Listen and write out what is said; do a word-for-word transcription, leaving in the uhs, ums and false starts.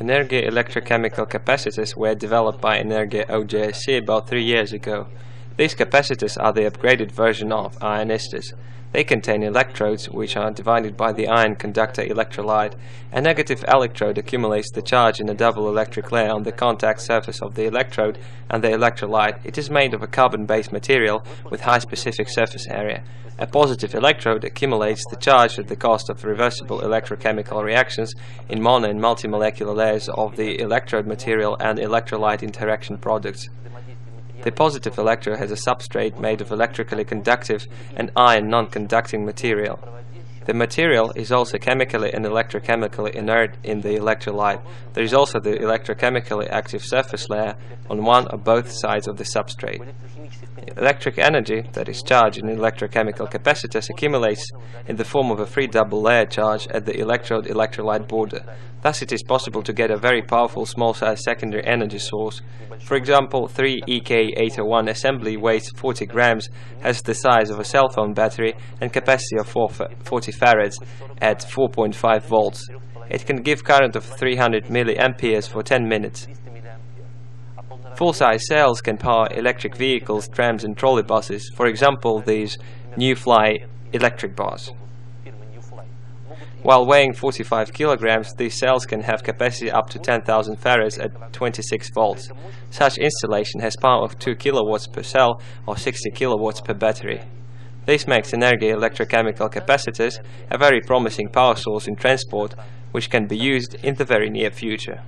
Energy electrochemical capacitors were developed by Energija O J S C about three years ago. These capacitors are the upgraded version of ionistors. They contain electrodes which are divided by the ion conductor electrolyte. A negative electrode accumulates the charge in a double electric layer on the contact surface of the electrode and the electrolyte. It is made of a carbon-based material with high specific surface area. A positive electrode accumulates the charge at the cost of reversible electrochemical reactions in mono and multimolecular layers of the electrode material and electrolyte interaction products. The positive electrode has a substrate made of electrically conductive and iron non-conducting material. The material is also chemically and electrochemically inert in the electrolyte. There is also the electrochemically active surface layer on one or both sides of the substrate. Electric energy, that is charge in electrochemical capacitors, accumulates in the form of a free double layer charge at the electrode-electrolyte border. Thus it is possible to get a very powerful small-sized secondary energy source. For example, three E K eight oh one assembly weighs forty grams, has the size of a cell phone battery and capacity of forty farads at four point five volts. It can give current of three hundred milliamperes for ten minutes. Full-size cells can power electric vehicles, trams and trolley buses, for example these New Fly electric bars. While weighing forty-five kilograms, these cells can have capacity up to ten thousand farads at twenty-six volts. Such installation has power of two kilowatts per cell or sixty kilowatts per battery. This makes Energija electrochemical capacitors a very promising power source in transport, which can be used in the very near future.